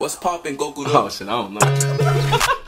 What's poppin', Goku? Oh shit, I don't know.